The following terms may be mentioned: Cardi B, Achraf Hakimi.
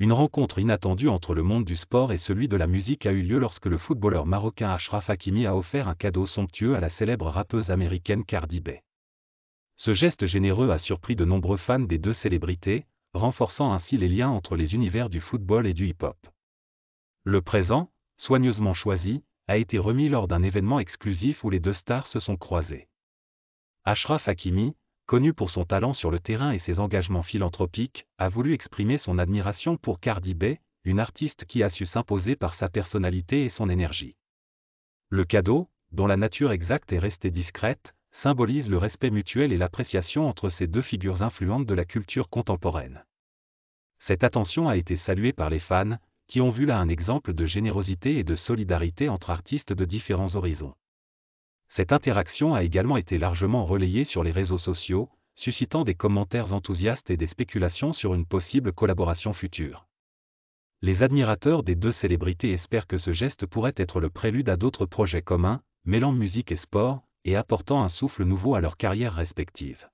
Une rencontre inattendue entre le monde du sport et celui de la musique a eu lieu lorsque le footballeur marocain Achraf Hakimi a offert un cadeau somptueux à la célèbre rappeuse américaine Cardi B. Ce geste généreux a surpris de nombreux fans des deux célébrités, renforçant ainsi les liens entre les univers du football et du hip-hop. Le présent, soigneusement choisi, a été remis lors d'un événement exclusif où les deux stars se sont croisées. Achraf Hakimi, connu pour son talent sur le terrain et ses engagements philanthropiques, a voulu exprimer son admiration pour Cardi B, une artiste qui a su s'imposer par sa personnalité et son énergie. Le cadeau, dont la nature exacte est restée discrète, symbolise le respect mutuel et l'appréciation entre ces deux figures influentes de la culture contemporaine. Cette attention a été saluée par les fans, qui ont vu là un exemple de générosité et de solidarité entre artistes de différents horizons. Cette interaction a également été largement relayée sur les réseaux sociaux, suscitant des commentaires enthousiastes et des spéculations sur une possible collaboration future. Les admirateurs des deux célébrités espèrent que ce geste pourrait être le prélude à d'autres projets communs, mêlant musique et sport, et apportant un souffle nouveau à leurs carrières respectives.